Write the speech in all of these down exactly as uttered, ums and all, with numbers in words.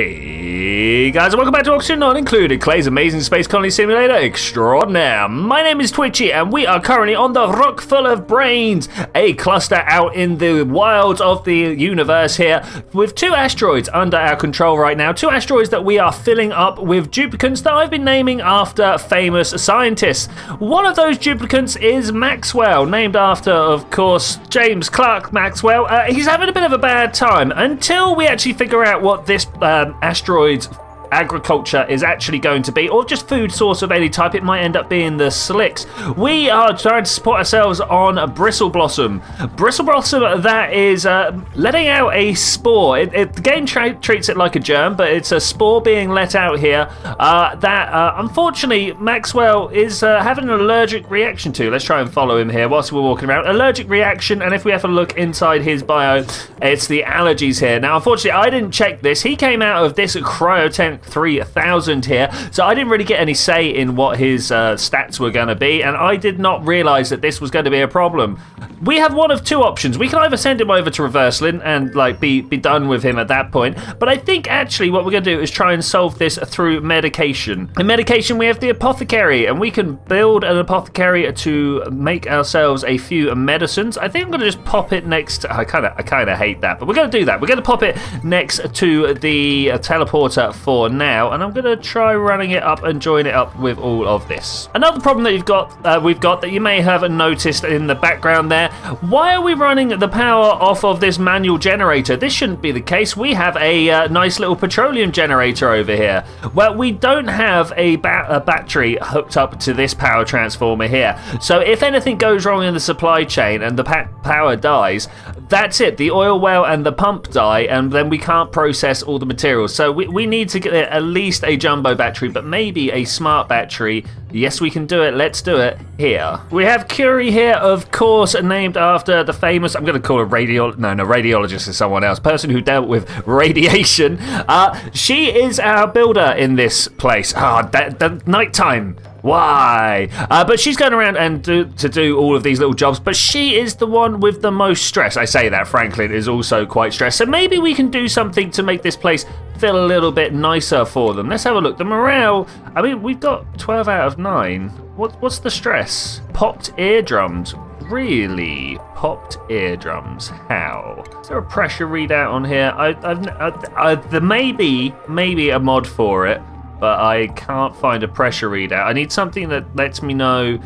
Hey guys, welcome back to Oxygen Not Included, Clay's amazing space colony simulator extraordinaire. My name is Twitchy and we are currently on the Rock Full of Brains, a cluster out in the wilds of the universe here, with two asteroids under our control right now. Two asteroids that we are filling up with duplicants that I've been naming after famous scientists. One of those duplicants is Maxwell, named after, of course, James Clerk Maxwell. Uh, he's having a bit of a bad time until we actually figure out what this uh, Um, asteroids agriculture is actually going to be, or just food source of any type. It might end up being the Slicks. We are trying to support ourselves on a bristle blossom bristle blossom that is uh, letting out a spore. It, it, the game tra treats it like a germ, but it's a spore being let out here uh, that uh, unfortunately Maxwell is uh, having an allergic reaction to. Let's try and follow him here whilst we're walking around. Allergic reaction, and if we have a look inside his bio, it's the allergies here. Now unfortunately I didn't check this. He came out of this cryo tank three thousand here, so I didn't really get any say in what his uh, stats were going to be, and I did not realize that this was going to be a problem. We have one of two options. We can either send him over to Reverselyn and like be be done with him at that point, but I think actually what we're going to do is try and solve this through medication. In medication we have the apothecary, and we can build an apothecary to make ourselves a few medicines. I think I'm going to just pop it next to, I kind of I kind of hate that, but we're going to do that. We're going to pop it next to the teleporter for now, and I'm gonna try running it up and join it up with all of this. Another problem that you've got, uh, we've got that you may have noticed in the background there. Why are we running the power off of this manual generator? This shouldn't be the case. We have a uh, nice little petroleum generator over here. Well, we don't have a, ba a battery hooked up to this power transformer here. So if anything goes wrong in the supply chain and the pa power dies, that's it. The oil well and the pump die, and then we can't process all the materials. So we, we need to get at least a jumbo battery, but maybe a smart battery. Yes, we can do it. Let's do it here. We have Curie here, of course, named after the famous, I'm going to call her radio. No, no, radiologist is someone else. Person who dealt with radiation. Uh, she is our builder in this place. Ah, oh, that, that nighttime. Why? Uh, but she's going around and do, to do all of these little jobs, but she is the one with the most stress. I say that, Franklin is also quite stressed. So maybe we can do something to make this place feel a little bit nicer for them. Let's have a look. The morale, I mean, we've got twelve out of nine. What, what's the stress? Popped eardrums. Really? Popped eardrums. How? Is there a pressure readout on here? I, I've, I, I, there may be, maybe a mod for it, but I can't find a pressure readout. I need something that lets me know.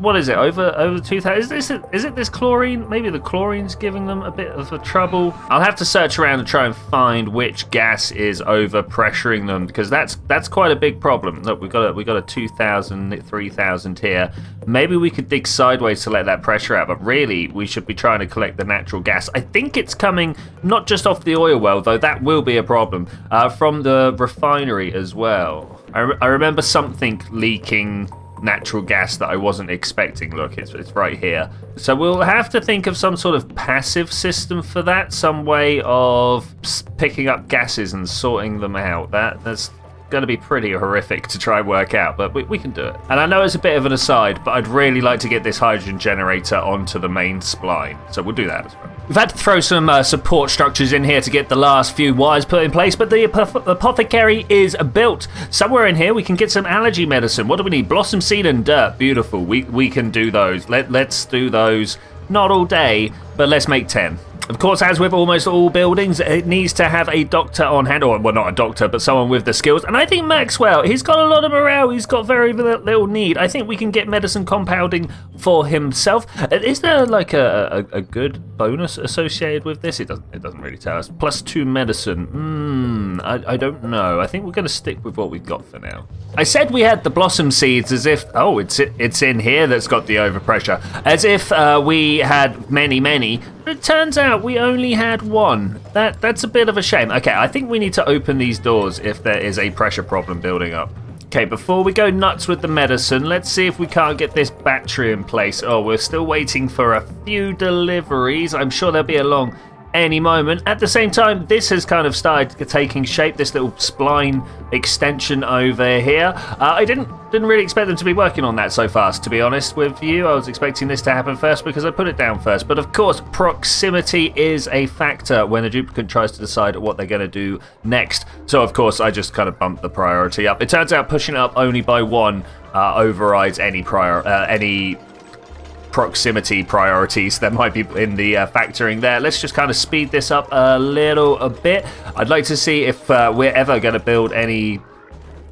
What is it? Over over two thousand? Is this is it this chlorine? Maybe the chlorine's giving them a bit of a trouble. I'll have to search around and try and find which gas is over pressuring them, because that's that's quite a big problem. Look, we've got a, we've got a two thousand, three thousand here. Maybe we could dig sideways to let that pressure out, but really we should be trying to collect the natural gas. I think it's coming not just off the oil well, though that will be a problem, uh, from the refinery as well. I, re I remember something leaking natural gas that I wasn't expecting. Look, it's, it's right here. So we'll have to think of some sort of passive system for that, some way of picking up gases and sorting them out. That that's going to be pretty horrific to try and work out, but we, we can do it. And I know it's a bit of an aside, but I'd really like to get this hydrogen generator onto the main spline, so we'll do that as well. We've had to throw some uh, support structures in here to get the last few wires put in place, but the apoth apothecary is built. Somewhere in here we can get some allergy medicine. What do we need? Blossom seed and dirt. Beautiful. We, we can do those. Let, let's do those. Not all day, but let's make ten. Of course, as with almost all buildings, it needs to have a doctor on hand, or well, not a doctor, but someone with the skills. And I think Maxwell, he's got a lot of morale. He's got very little need. I think we can get medicine compounding for himself. Is there like a, a, a good bonus associated with this? It doesn't. It doesn't really tell us. Plus two medicine. Hmm. I, I don't know. I think we're going to stick with what we've got for now. I said we had the blossom seeds as if. Oh, it's it's in here that's got the overpressure. As if uh, we had many, many. It turns out we only had one. That that's a bit of a shame. Okay, I think we need to open these doors if there is a pressure problem building up. Okay, before we go nuts with the medicine, let's see if we can't get this battery in place. Oh, we're still waiting for a few deliveries. I'm sure they'll be along any moment. At the same time, this has kind of started taking shape, this little spline extension over here. Uh, I didn't didn't really expect them to be working on that so fast, to be honest with you. I was expecting this to happen first because I put it down first. But of course, proximity is a factor when a duplicant tries to decide what they're going to do next. So of course, I just kind of bumped the priority up. It turns out pushing it up only by one uh, overrides any prior uh, any. proximity priorities that might be in the uh, factoring there. Let's just kind of speed this up a little a bit. I'd like to see if uh, we're ever going to build any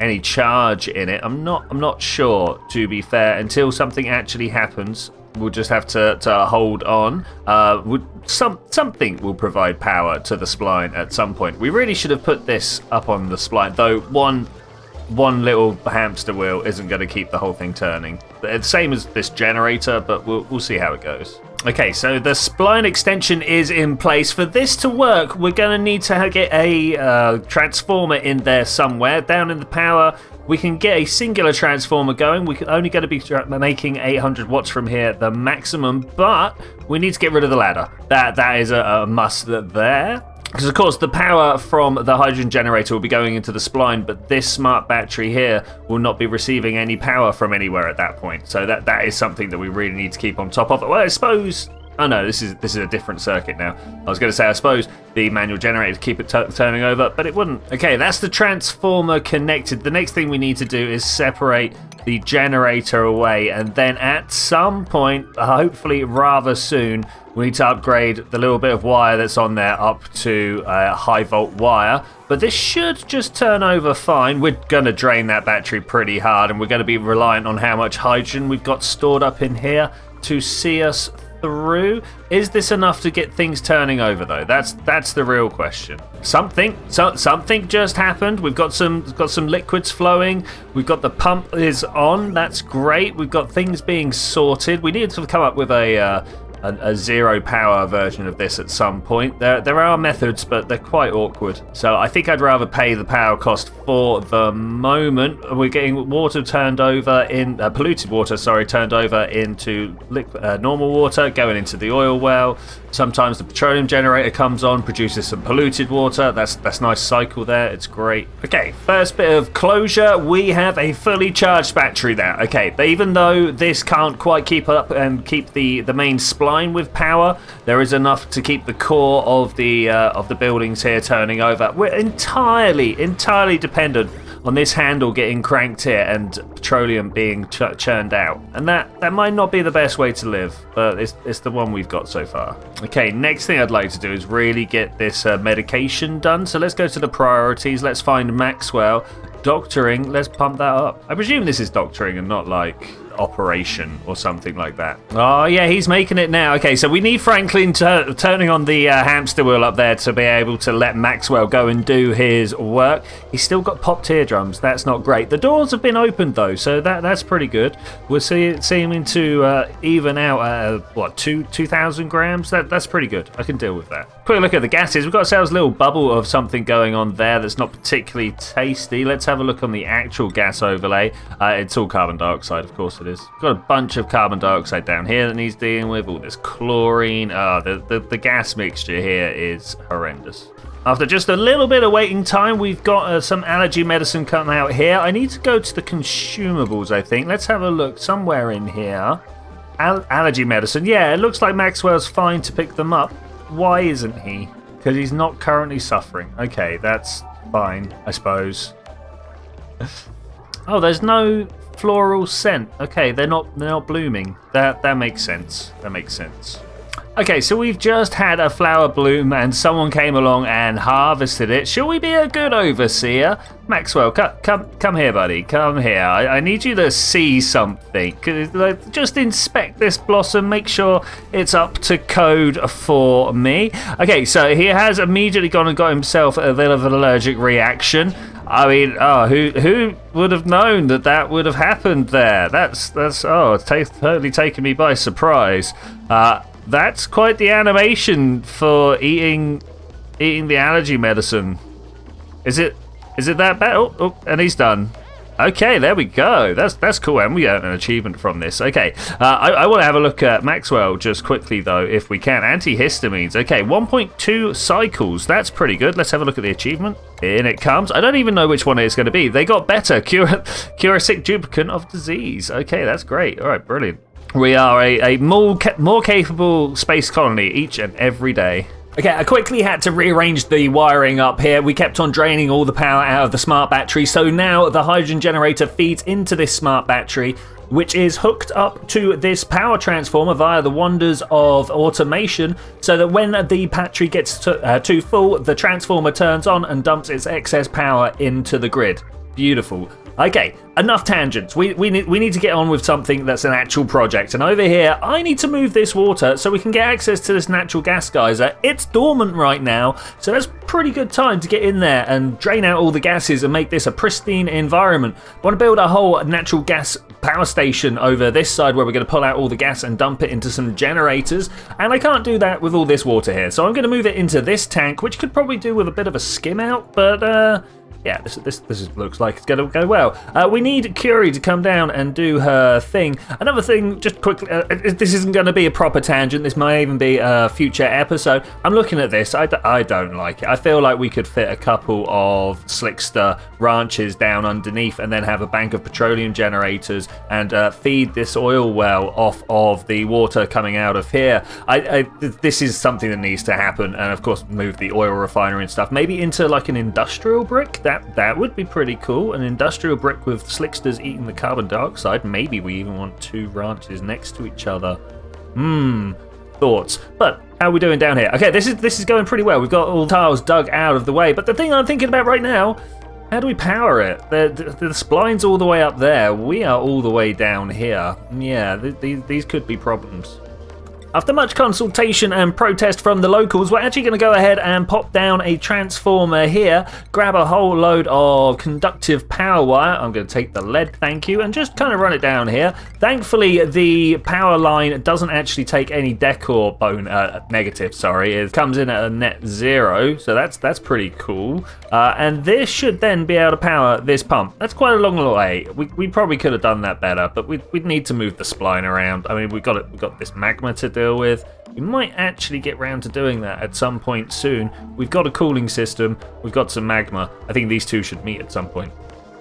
any charge in it. I'm not I'm not sure, to be fair. Until something actually happens, we'll just have to, to hold on. Uh, we'll, some something will provide power to the spline at some point. We really should have put this up on the spline, though. One. One little hamster wheel isn't going to keep the whole thing turning. It's same as this generator, but we'll, we'll see how it goes. Okay, so the spline extension is in place. For this to work, we're going to need to get a uh, transformer in there somewhere. Down in the power, we can get a singular transformer going. We're only going to be making eight hundred watts from here, the maximum, but we need to get rid of the ladder. That, that is a, a must there. Because, of course, the power from the hydrogen generator will be going into the spline, but this smart battery here will not be receiving any power from anywhere at that point. So that, that is something that we really need to keep on top of. Well, I suppose... Oh, no, this is this is a different circuit now. I was going to say, I suppose the manual generator keep it turning over, but it wouldn't. Okay, that's the transformer connected. The next thing we need to do is separate the generator away, and then at some point, hopefully rather soon, we need to upgrade the little bit of wire that's on there up to a high volt wire. But this should just turn over fine. We're going to drain that battery pretty hard, and we're going to be reliant on how much hydrogen we've got stored up in here to see us through. Through is this enough to get things turning over, though? That's that's the real question. Something so, something just happened. We've got some got some liquids flowing. We've got the pump is on. That's great. We've got things being sorted. We need to come up with a uh, a, a zero power version of this at some point. There there are methods, but they're quite awkward. So I think I'd rather pay the power cost for the moment. We're getting water turned over in uh, polluted water, sorry, turned over into liquid, uh, normal water, going into the oil well. Sometimes the petroleum generator comes on, produces some polluted water. That's that's nice cycle there. It's great. Okay, first bit of closure. We have a fully charged battery there. Okay, but even though this can't quite keep up and keep the the main spline with power, there is enough to keep the core of the uh, of the buildings here turning over. We're entirely entirely dependent on this handle getting cranked here and petroleum being ch churned out, and that that might not be the best way to live, but it's, it's the one we've got so far. Okay, next thing I'd like to do is really get this uh, medication done. So let's go to the priorities. Let's find Maxwell. Doctoring, let's pump that up. I presume this is doctoring and not like operation or something like that. Oh yeah, he's making it now. Okay, so we need Franklin to, turning on the uh, hamster wheel up there to be able to let Maxwell go and do his work. He's still got popped eardrums. That's not great. The doors have been opened though, so that that's pretty good. We're see, seeming to uh, even out uh, what two two thousand grams. That that's pretty good. I can deal with that. Quick look at the gases. We've got ourselves a little bubble of something going on there that's not particularly tasty. Let's have a look on the actual gas overlay. Uh, it's all carbon dioxide, of course. It got a bunch of carbon dioxide down here that needs dealing with, all this chlorine. Oh, the, the, the gas mixture here is horrendous. After just a little bit of waiting time, we've got uh, some allergy medicine coming out here. I need to go to the consumables, I think. Let's have a look somewhere in here. Al allergy medicine. Yeah, it looks like Maxwell's fine to pick them up. Why isn't he? Because he's not currently suffering. Okay, that's fine, I suppose. Oh, there's no... floral scent. Okay, they're not they're not blooming. That that makes sense. That makes sense. Okay, so we've just had a flower bloom and someone came along and harvested it. Shall we be a good overseer? Maxwell, come come come here, buddy. Come here. I, I need you to see something. Just inspect this blossom. Make sure it's up to code for me. Okay, so he has immediately gone and got himself a bit of an allergic reaction. I mean, oh, who who would have known that that would have happened there? That's that's oh, it's totally taken me by surprise. Uh, that's quite the animation for eating eating the allergy medicine. Is it is it that bad? Oh, oh, and he's done. Okay, there we go. That's that's cool, and we earn an achievement from this. Okay, uh, I, I want to have a look at Maxwell just quickly, though, if we can. Antihistamines. Okay, one point two cycles. That's pretty good. Let's have a look at the achievement. In it comes. I don't even know which one it's going to be. They got better. Cure, cure a sick duplicant of disease. Okay, that's great. All right, brilliant. We are a, a more, ca more capable space colony each and every day. Okay, I quickly had to rearrange the wiring up here. We kept on draining all the power out of the smart battery, so now the hydrogen generator feeds into this smart battery, which is hooked up to this power transformer via the wonders of automation, so that when the battery gets to, uh, too full, the transformer turns on and dumps its excess power into the grid. Beautiful. Okay, enough tangents. We, we, need, we need to get on with something that's an actual project. And over here, I need to move this water so we can get access to this natural gas geyser. It's dormant right now, so that's pretty good time to get in there and drain out all the gases and make this a pristine environment. I want to build a whole natural gas power station over this side where we're going to pull out all the gas and dump it into some generators. And I can't do that with all this water here. So I'm going to move it into this tank, which could probably do with a bit of a skim out, but... uh yeah, this this this is, looks like it's going to go well. Uh, we need Curie to come down and do her thing. Another thing, just quickly, uh, this isn't going to be a proper tangent. This might even be a future episode. I'm looking at this. I, d I don't like it. I feel like we could fit a couple of Slickster ranches down underneath and then have a bank of petroleum generators and uh, feed this oil well off of the water coming out of here. I, I This is something that needs to happen. And, of course, move the oil refinery and stuff. Maybe into, like, an industrial brick. That, that would be pretty cool. An industrial brick with Slicksters eating the carbon dioxide. Maybe we even want two ranches next to each other. Hmm. Thoughts. But how are we doing down here? Okay, this is this is going pretty well. We've got all the tiles dug out of the way. But the thing I'm thinking about right now, how do we power it? The, the, the spline's all the way up there. We are all the way down here. Yeah, th th these could be problems. After much consultation and protest from the locals, we're actually going to go ahead and pop down a transformer here, grab a whole load of conductive power wire. I'm going to take the lead, thank you, and just kind of run it down here. Thankfully, the power line doesn't actually take any decor bone uh, negative, sorry. It comes in at a net zero, so that's that's pretty cool. Uh, and this should then be able to power this pump. That's quite a long way. We, we probably could have done that better, but we'd, we'd need to move the spline around. I mean, we've got, it, we've got this magma to deal with. We might actually get round to doing that at some point soon. We've got a cooling system, we've got some magma. I think these two should meet at some point.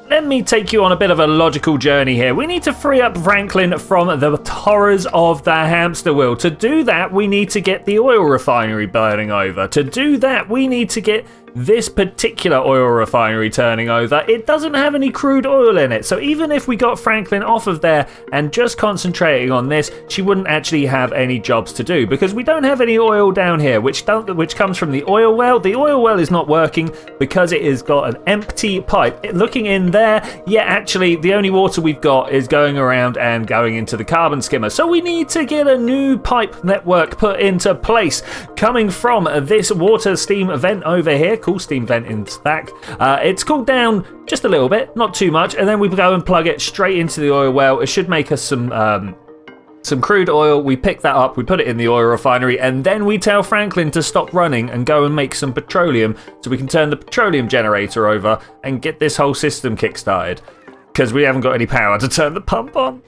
Let me take you on a bit of a logical journey here. We need to free up Franklin from the horrors of the hamster wheel. To do that, we need to get the oil refinery burning over. To do that, we need to get this particular oil refinery turning over. It doesn't have any crude oil in it. So even if we got Franklin off of there and just concentrating on this, she wouldn't actually have any jobs to do because we don't have any oil down here, which don't, which comes from the oil well. The oil well is not working because it has got an empty pipe. It, looking in there, There, yeah, actually, the only water we've got is going around and going into the carbon skimmer. So we need to get a new pipe network put into place coming from this water steam vent over here. Cool steam vent in fact. Uh, it's cooled down just a little bit, not too much, and then we go and plug it straight into the oil well. It should make us some... Um, some crude oil. We pick that up, we put it in the oil refinery, and then we tell Franklin to stop running and go and make some petroleum so we can turn the petroleum generator over and get this whole system kick-started because we haven't got any power to turn the pump on.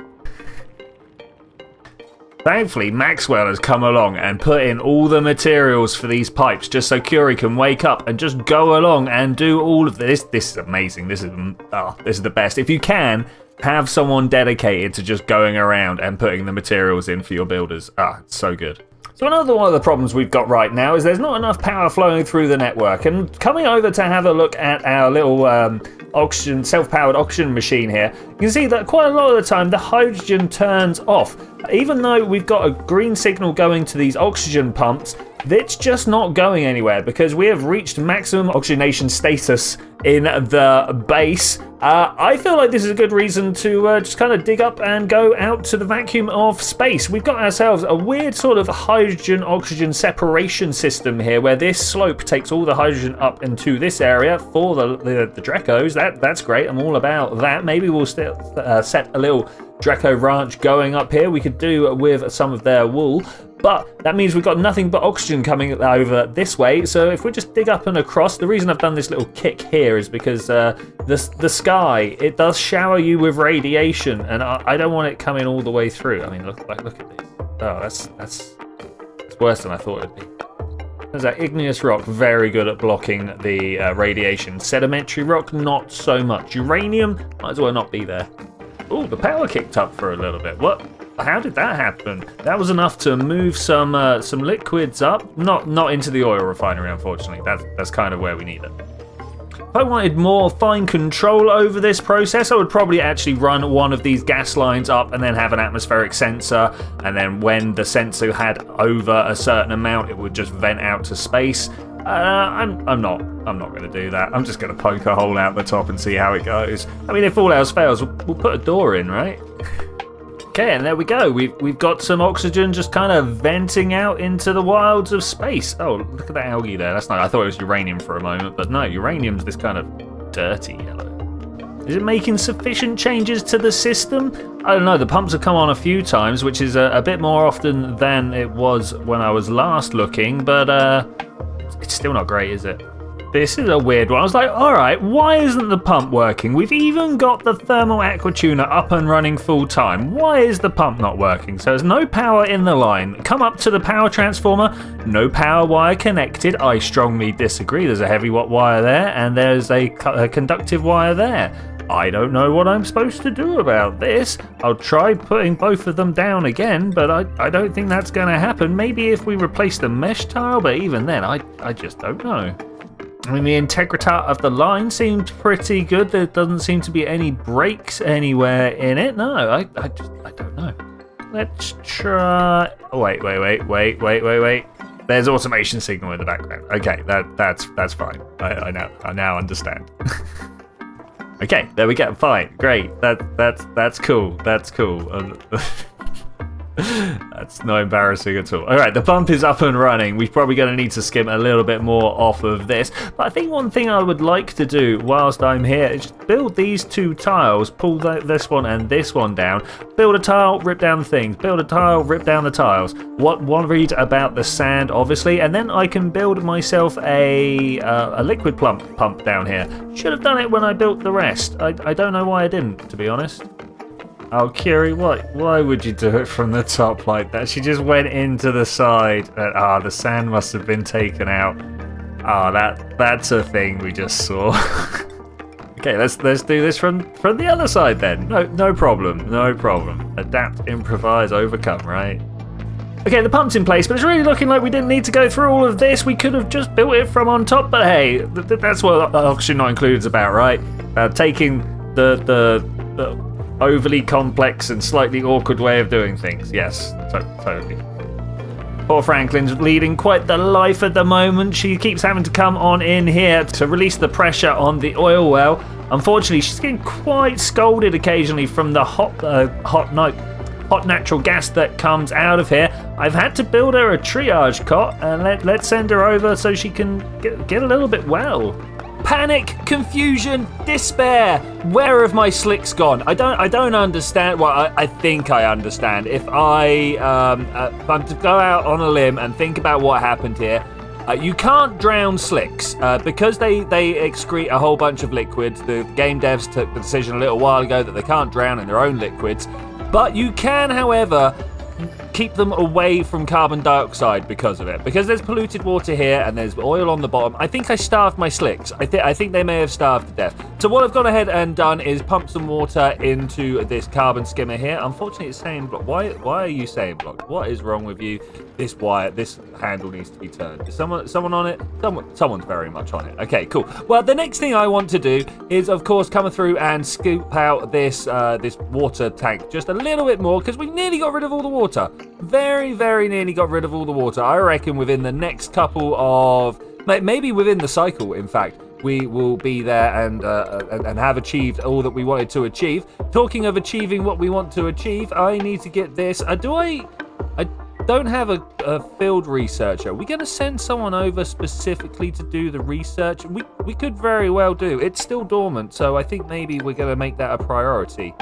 Thankfully, Maxwell has come along and put in all the materials for these pipes just so Curie can wake up and just go along and do all of this. This is amazing. This is, oh, this is the best. If you can, have someone dedicated to just going around and putting the materials in for your builders. Ah, it's so good. So another one of the problems we've got right now is there's not enough power flowing through the network. And coming over to have a look at our little um, oxygen, self-powered oxygen machine here, you can see that quite a lot of the time the hydrogen turns off. Even though we've got a green signal going to these oxygen pumps, it's just not going anywhere because we have reached maximum oxygenation status in the base. Uh, I feel like this is a good reason to uh, just kind of dig up and go out to the vacuum of space. We've got ourselves a weird sort of hydrogen-oxygen separation system here where this slope takes all the hydrogen up into this area for the, the, the Dracos. That, that's great. I'm all about that. Maybe we'll still, uh, set a little Draco ranch going up here. We could do with some of their wool. But that means we've got nothing but oxygen coming over this way. So if we just dig up and across, the reason I've done this little kick here is because uh, the, the sky, it does shower you with radiation, and I, I don't want it coming all the way through. I mean, look, like, look at this. Oh, that's, that's, that's worse than I thought it'd be. There's that igneous rock, very good at blocking the uh, radiation. Sedimentary rock, not so much. Uranium, might as well not be there. Oh, the power kicked up for a little bit. What? How did that happen? That was enough to move some uh, some liquids up, not not into the oil refinery, unfortunately. That's that's kind of where we need it. If I wanted more fine control over this process, I would probably actually run one of these gas lines up and then have an atmospheric sensor, and then when the sensor had over a certain amount, it would just vent out to space. Uh, I'm I'm not I'm not going to do that. I'm just going to poke a hole out the top and see how it goes. I mean, if all else fails, we'll, we'll put a door in, right? Okay, and there we go. We've, we've got some oxygen just kind of venting out into the wilds of space. Oh, look at that algae there. That's nice. I thought it was uranium for a moment, but no, uranium's this kind of dirty yellow. Is it making sufficient changes to the system? I don't know. The pumps have come on a few times, which is a, a bit more often than it was when I was last looking, but uh, it's still not great, is it? This is a weird one. I was like, all right, why isn't the pump working? We've even got the thermal aquatuner up and running full time. Why is the pump not working? So there's no power in the line. Come up to the power transformer, no power wire connected. I strongly disagree. There's a heavy watt wire there, and there's a, a conductive wire there. I don't know what I'm supposed to do about this. I'll try putting both of them down again, but I, I don't think that's going to happen. Maybe if we replace the mesh tile, but even then, I, I just don't know. I mean, the integrity of the line seemed pretty good. There doesn't seem to be any breaks anywhere in it. No, I, I, just, I don't know. Let's try... Oh, wait, wait, wait, wait, wait, wait, wait. There's automation signal in the background. Okay, that, that's, that's fine. I, I, now, I now understand. Okay, there we go. Fine, great. That, that's, that's cool. That's cool. Um, That's not embarrassing at all. Alright, the pump is up and running. We're probably going to need to skim a little bit more off of this. But I think one thing I would like to do whilst I'm here is build these two tiles. Pull the, this one and this one down. Build a tile, rip down the things. Build a tile, rip down the tiles. What worried about the sand, obviously. And then I can build myself a, uh, a liquid plump, pump down here. Should have done it when I built the rest. I, I don't know why I didn't, to be honest. Oh, Curie, why, why would you do it from the top like that? She just went into the side. And, ah, the sand must have been taken out. Ah, that that's a thing we just saw. Okay, let's let's do this from from the other side then. No, no problem, no problem. Adapt, improvise, overcome, right? Okay, the pump's in place, but it's really looking like we didn't need to go through all of this. We could have just built it from on top, but hey, th th that's what Oxygen Not Included is about, right? About taking the the the. Overly complex and slightly awkward way of doing things. Yes, so, totally. Poor Franklin's leading quite the life at the moment. She keeps having to come on in here to release the pressure on the oil well. Unfortunately, she's getting quite scolded occasionally from the hot, uh, hot night. hot natural gas that comes out of here. I've had to build her a triage cot, and let, let's send her over so she can get, get a little bit well. Panic, confusion, despair. Where have my slicks gone? I don't I don't understand. Well, I, I think I understand. If I um, uh, if I'm to go out on a limb and think about what happened here, uh, you can't drown slicks uh, because they, they excrete a whole bunch of liquids. The game devs took the decision a little while ago that they can't drown in their own liquids. But you can, however, keep them away from carbon dioxide because of it. Because there's polluted water here and there's oil on the bottom. I think I starved my slicks. I, th I think they may have starved to death. So what I've gone ahead and done is pump some water into this carbon skimmer here. Unfortunately, it's saying blocked. Why, why are you saying blocked? What is wrong with you? This wire, this handle needs to be turned. Is someone, someone on it? Someone, someone's very much on it. Okay, cool. Well, the next thing I want to do is, of course, come through and scoop out this, uh, this water tank just a little bit more because we've nearly got rid of all the water. Very, very nearly got rid of all the water. I reckon within the next couple of... Maybe within the cycle, in fact, we will be there and, uh, and, and have achieved all that we wanted to achieve. Talking of achieving what we want to achieve, I need to get this... Uh, do I... I don't have a, a field researcher. We're going to send someone over specifically to do the research. We, we could very well do. It's still dormant, so I think maybe we're going to make that a priority.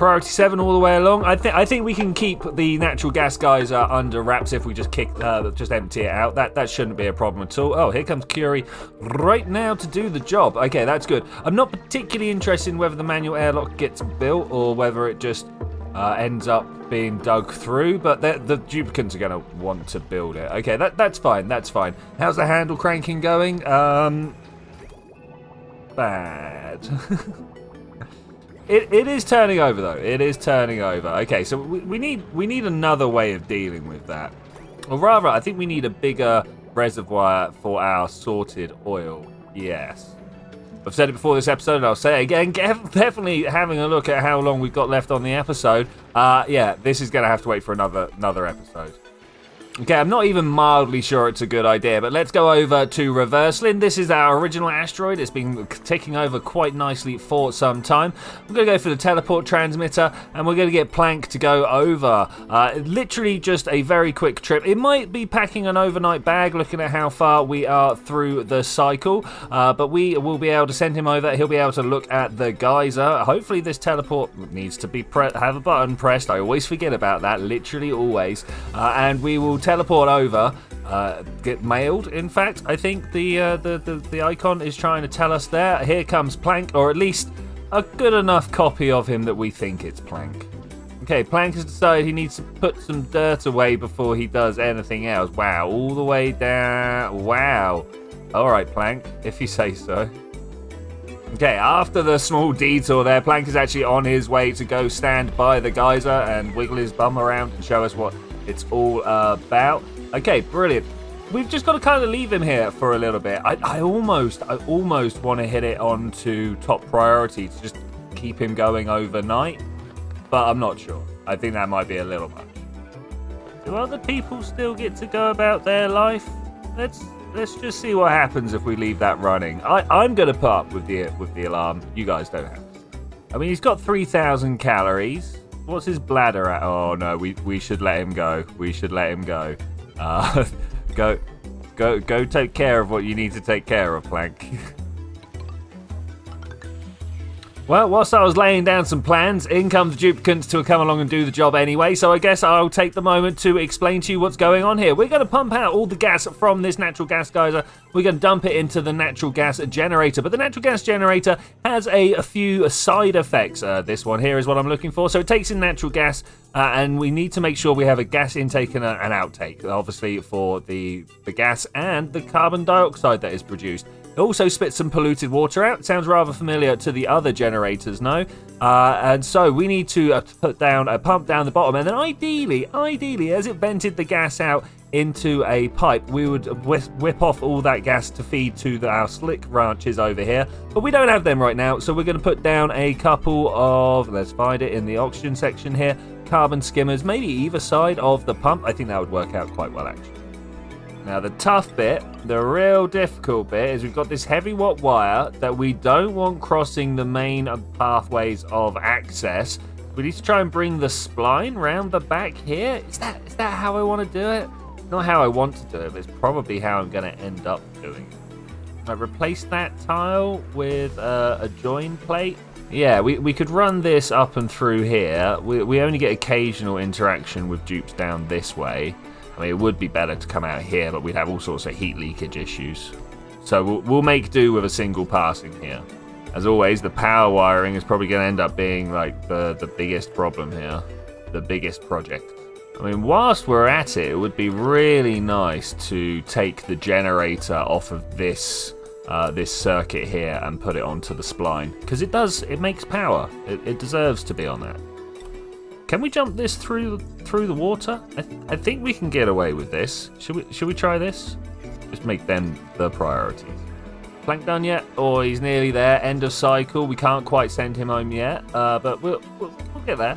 priority seven all the way along. I think I think we can keep the natural gas guys uh, under wraps if we just kick, uh, just empty it out. That that shouldn't be a problem at all. Oh, here comes Curie right now to do the job. Okay, that's good. I'm not particularly interested in whether the manual airlock gets built or whether it just uh, ends up being dug through, but the duplicants are going to want to build it. Okay, that that's fine. That's fine. How's the handle cranking going? Um, bad. It, it is turning over though. It is turning over. Okay, so we, we need we need another way of dealing with that, or rather, I think we need a bigger reservoir for our sorted oil. Yes, I've said it before this episode, and I'll say it again. Definitely having a look at how long we've got left on the episode. Uh, yeah, this is going to have to wait for another another episode. Okay, I'm not even mildly sure it's a good idea, but let's go over to Reverselyn. This is our original asteroid. It's been taking over quite nicely for some time. We're going to go for the teleport transmitter, and we're going to get Plank to go over. Uh, literally just a very quick trip. It might be packing an overnight bag, looking at how far we are through the cycle, uh, but we will be able to send him over. He'll be able to look at the geyser. Hopefully this teleport needs to be pre have a button pressed. I always forget about that, literally always, uh, and we will teleport over, uh, get mailed. In fact, I think the, uh, the the the icon is trying to tell us there. Here comes Plank, or at least a good enough copy of him that we think it's Plank. Okay, Plank has decided he needs to put some dirt away before he does anything else. Wow, all the way down. Wow. All right, Plank, if you say so. Okay, after the small detour there, Plank is actually on his way to go stand by the geyser and wiggle his bum around and show us what it's all about. Okay, brilliant. We've just got to kind of leave him here for a little bit. I, I almost, I almost want to hit it on to top priority to just keep him going overnight, but I'm not sure. I think that might be a little much. Do other people still get to go about their life? Let's let's just see what happens if we leave that running. I, I'm going to put up with the with the alarm. You guys don't have to. I mean, he's got three thousand calories. What's his bladder at? Oh no, we we should let him go. We should let him go. Uh, go, go, go. Take care of what you need to take care of, Plank. Well, whilst I was laying down some plans, in comes the duplicants to come along and do the job anyway, so I guess I'll take the moment to explain to you what's going on here. We're going to pump out all the gas from this natural gas geyser. We're going to dump it into the natural gas generator, but the natural gas generator has a, a few side effects. Uh, this one here is what I'm looking for. So it takes in natural gas, uh, and we need to make sure we have a gas intake and a, an outtake, obviously, for the, the gas and the carbon dioxide that is produced. It also spits some polluted water out. It sounds rather familiar to the other generators, no? Uh, and so we need to uh, put down a pump down the bottom, and then ideally, ideally, as it vented the gas out into a pipe, we would whip, whip off all that gas to feed to the, our slick ranches over here. But we don't have them right now, so we're going to put down a couple of, let's find it in the oxygen section here, carbon skimmers, maybe either side of the pump. I think that would work out quite well, actually. Now, the tough bit, the real difficult bit, is we've got this heavy watt wire that we don't want crossing the main pathways of access. We need to try and bring the spline round the back here. Is that is that how I want to do it? Not how I want to do it, but it's probably how I'm going to end up doing it. I replace that tile with uh, a join plate. Yeah, we, we could run this up and through here. We, we only get occasional interaction with dupes down this way. I mean, it would be better to come out here, but we'd have all sorts of heat leakage issues. So we'll, we'll make do with a single passing here. As always, the power wiring is probably going to end up being like the, the biggest problem here. The biggest project. I mean, whilst we're at it, it would be really nice to take the generator off of this uh, this circuit here and put it onto the spline. Because it does, it makes power. It, it deserves to be on that. Can we jump this through through the water? I, th I think we can get away with this. Should we should we try this? Just make them the priorities. Plank done yet? Oh, he's nearly there. End of cycle. We can't quite send him home yet, uh, but we'll, we'll we'll get there.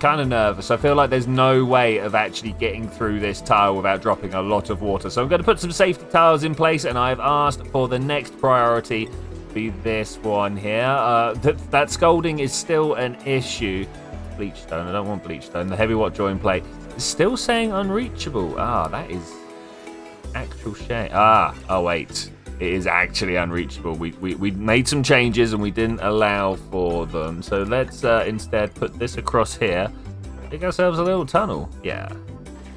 Kind of nervous. I feel like there's no way of actually getting through this tile without dropping a lot of water. So I'm going to put some safety tiles in place, and I've asked for the next priority to be this one here. Uh, th that scolding is still an issue. Bleachstone. I don't want bleachstone. The heavy watt join plate is still saying unreachable. Ah, that is actual shame. Ah, oh wait. it is actually unreachable. We, we, we made some changes and we didn't allow for them. So let's uh, instead put this across here. Dig ourselves a little tunnel. Yeah.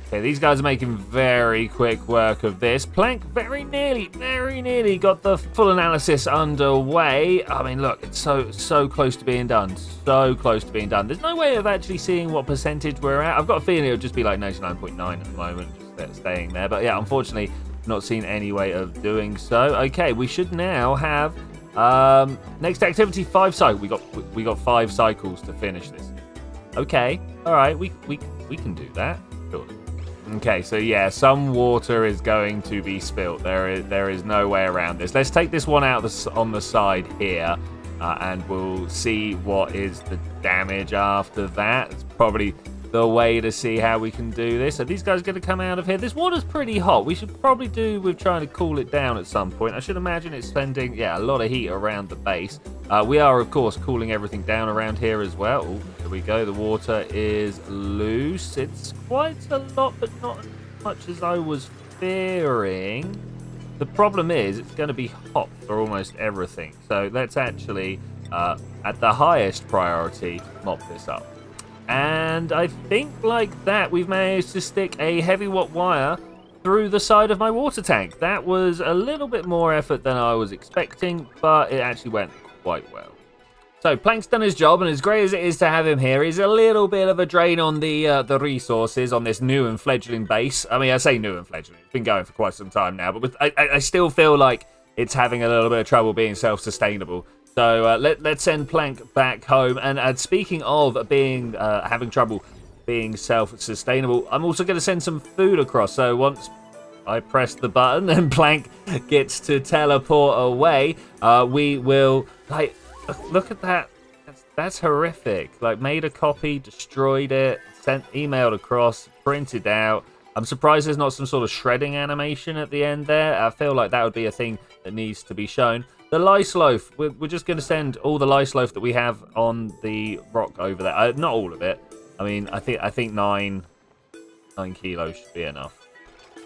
Okay, these guys are making very quick work of this. Plank very nearly, very nearly got the full analysis underway. I mean, look, it's so, so close to being done. So close to being done. There's no way of actually seeing what percentage we're at. I've got a feeling it'll just be like ninety-nine point nine at the moment, just staying there. But yeah, unfortunately, not seen any way of doing so. Okay, we should now have um, next activity, five cycles. We got, we got five cycles to finish this. Okay, all right, we, we, we can do that, surely. Okay, so yeah, some water is going to be spilt. There is there is no way around this. Let's take this one out on the side here, uh, and we'll see what is the damage after that. It's probably the way to see how we can do this. So these guys are going to come out of here. This water's pretty hot. We should probably do with trying to cool it down at some point. I should imagine it's spending, yeah, a lot of heat around the base. Uh, we are, of course, cooling everything down around here as well. Ooh, here we go. The water is loose. It's quite a lot, but not as much as I was fearing. The problem is it's going to be hot for almost everything. So let's actually, uh, at the highest priority, mop this up. And I think like that, we've managed to stick a heavy watt wire through the side of my water tank. That was a little bit more effort than I was expecting, but it actually went quite well. So Plank's done his job, and as great as it is to have him here, he's a little bit of a drain on the uh, the resources on this new and fledgling base. I mean, I say new and fledgling. It's been going for quite some time now, but with, I, I still feel like it's having a little bit of trouble being self-sustainable. So uh, let, let's send Plank back home. And uh, speaking of being uh, having trouble being self-sustainable, I'm also going to send some food across. So once I press the button and Plank gets to teleport away, uh, we will, like, look at that. That's, that's horrific. Like, made a copy, destroyed it, sent, emailed across, printed out. I'm surprised there's not some sort of shredding animation at the end there. I feel like that would be a thing that needs to be shown. The lice loaf, we're, we're just going to send all the lice loaf that we have on the rock over there. Uh, not all of it. I mean, I think I think nine, nine kilos should be enough.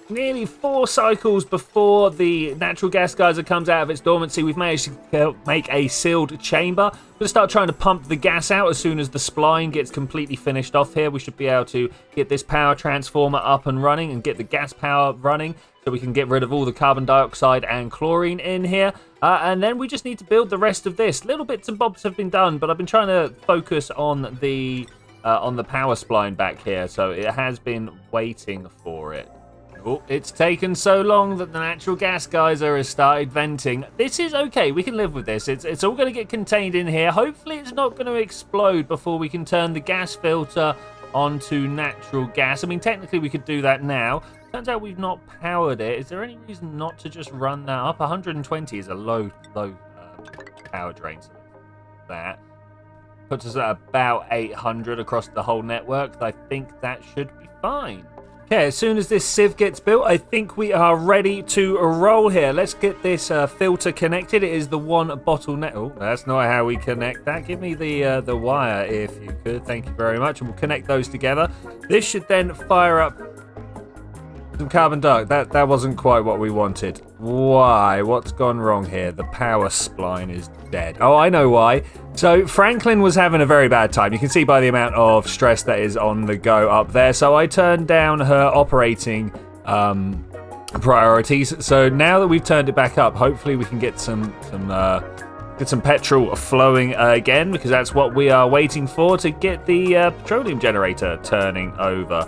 Nearly four cycles before the natural gas geyser comes out of its dormancy, we've managed to make a sealed chamber. We're going to start trying to pump the gas out as soon as the spline gets completely finished off here. We should be able to get this power transformer up and running and get the gas power running so we can get rid of all the carbon dioxide and chlorine in here. Uh, and then we just need to build the rest of this. Little bits and bobs have been done, but I've been trying to focus on the, uh, on the power spline back here, so it has been waiting for it. Oh, it's taken so long that the natural gas geyser has started venting. This is okay. We can live with this. It's, it's all going to get contained in here. Hopefully it's not going to explode before we can turn the gas filter onto natural gas. I mean, technically we could do that now. Turns out we've not powered it. Is there any reason not to just run that up? one hundred twenty is a low, low uh, power drain. So that puts us at about eight hundred across the whole network. I think that should be fine. Okay, as soon as this sieve gets built, I think we are ready to roll here. Let's get this uh, filter connected. It is the one bottleneck. Oh, that's not how we connect that. Give me the uh, the wire if you could. Thank you very much. And we'll connect those together. This should then fire up some carbon dioxide. That, that wasn't quite what we wanted. Why? What's gone wrong here? The power spline is dead. Oh, I know why. So Franklin was having a very bad time. You can see by the amount of stress that is on the go up there. So I turned down her operating um, priorities. So now that we've turned it back up, hopefully we can get some some uh, get some petrol flowing uh, again, because that's what we are waiting for, to get the uh, petroleum generator turning over.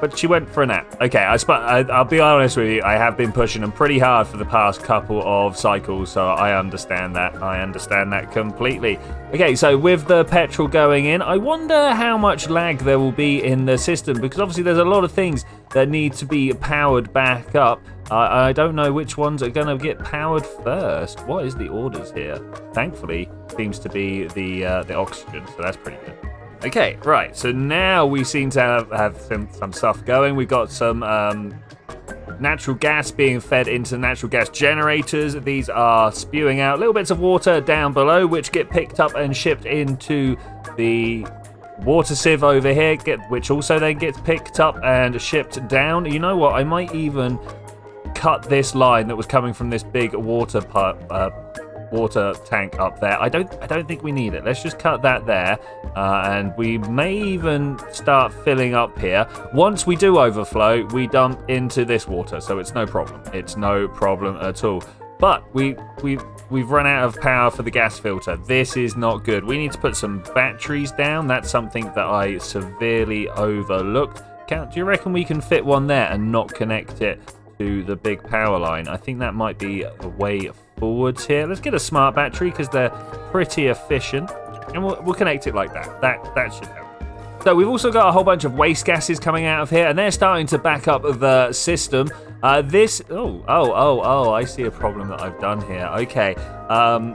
But she went for a nap. Okay, I I'll be honest with you. I have been pushing them pretty hard for the past couple of cycles, so I understand that. I understand that completely. Okay, so with the petrol going in, I wonder how much lag there will be in the system, because obviously there's a lot of things that need to be powered back up. Uh, I don't know which ones are going to get powered first. What is the orders here? Thankfully, seems to be the uh, the oxygen, so that's pretty good. Okay, right, so now we seem to have, have some, some stuff going. We've got some um, natural gas being fed into natural gas generators. These are spewing out little bits of water down below, which get picked up and shipped into the water sieve over here, get, which also then gets picked up and shipped down. You know what, I might even cut this line that was coming from this big water pipe, uh, water tank up there. I don't, I don't think we need it. Let's just cut that there, uh, and we may even start filling up here. Once we do overflow, we dump into this water, so it's no problem. It's no problem at all. But we we we've run out of power for the gas filter. This is not good. We need to put some batteries down. That's something that I severely overlooked. Count, do you reckon we can fit one there and not connect it to the big power line? I think that might be a way forwards here. Let's get a smart battery because they're pretty efficient, and we'll, we'll connect it like that. That that should help. So we've also got a whole bunch of waste gases coming out of here, and they're starting to back up the system. Uh, this, oh, oh, oh, oh, I see a problem that I've done here. Okay, um,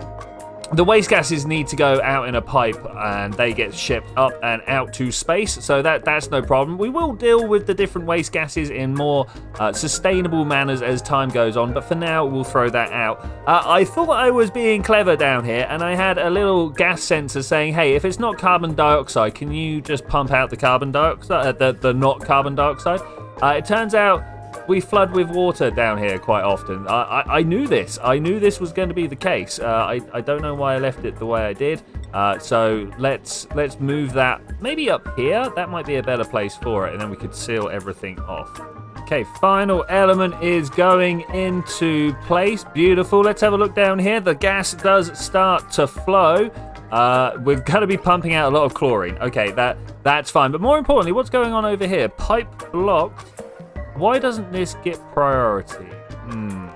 the waste gases need to go out in a pipe, and they get shipped up and out to space, so that that's no problem. We will deal with the different waste gases in more uh, sustainable manners as time goes on, but for now, we'll throw that out. Uh, I thought I was being clever down here, and I had a little gas sensor saying, hey, if it's not carbon dioxide, can you just pump out the carbon dioxide, uh, the, the not carbon dioxide? Uh, it turns out we flood with water down here quite often. I, I, I knew this. I knew this was going to be the case. Uh, I, I don't know why I left it the way I did. Uh, so let's let's move that maybe up here. That might be a better place for it, and then we could seal everything off. Okay, final element is going into place. Beautiful. Let's have a look down here. The gas does start to flow. Uh, we're going to be pumping out a lot of chlorine. Okay, that that's fine. But more importantly, what's going on over here? Pipe blocked. Why doesn't this get priority? Hmm,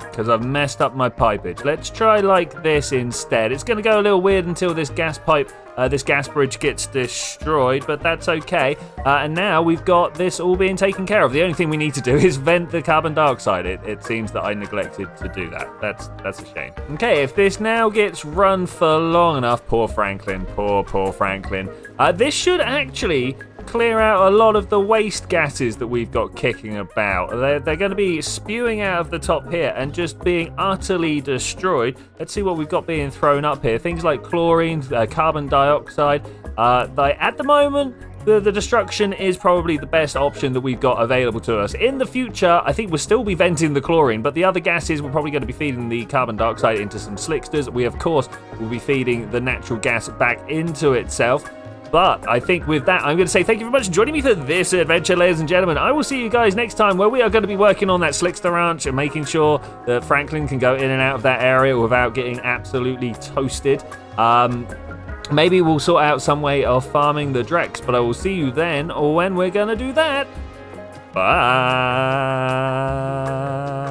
because I've messed up my pipage. Let's try like this instead. It's going to go a little weird until this gas pipe, uh, this gas bridge gets destroyed, but that's okay. Uh, and now we've got this all being taken care of. The only thing we need to do is vent the carbon dioxide. It, it seems that I neglected to do that. That's that's a shame. Okay, if this now gets run for long enough, poor Franklin, poor, poor Franklin. Uh, this should actually clear out a lot of the waste gases that we've got kicking about. They're, they're going to be spewing out of the top here and just being utterly destroyed. Let's see what we've got being thrown up here. Things like chlorine, uh, carbon dioxide. Uh, they, at the moment, the, the destruction is probably the best option that we've got available to us. In the future, I think we'll still be venting the chlorine, but the other gases, we're probably going to be feeding the carbon dioxide into some slicksters. We, of course, will be feeding the natural gas back into itself. But I think with that, I'm going to say thank you very much for joining me for this adventure, ladies and gentlemen. I will see you guys next time, where we are going to be working on that Slickster Ranch and making sure that Franklin can go in and out of that area without getting absolutely toasted. Um, maybe we'll sort out some way of farming the Drex, but I will see you then or when we're going to do that. Bye.